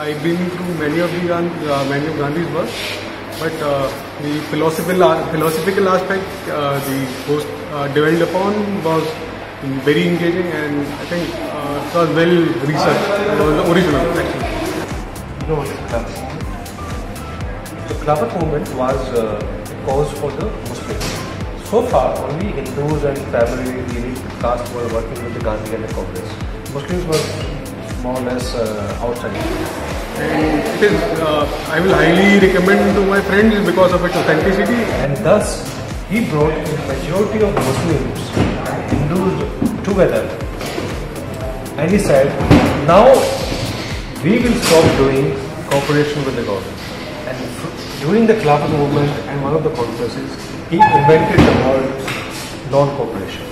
I've been through many of Gandhi's work, but the philosophical aspect the host dwelled upon was very engaging, and I think it was well researched. It was original, actually. No, the Khilafat movement was a cause for the Muslims. So far, only Hindus and primarily the elite caste were working with the Gandhi and the Congress. Muslims were more or less outside. And it is, I will highly recommend to my friends because of its authenticity. And thus, he brought the majority of Muslims and Hindus together, and he said, now we will stop doing cooperation with the government. And during the Khilafat movement and one of the conferences, he invented the word non-cooperation.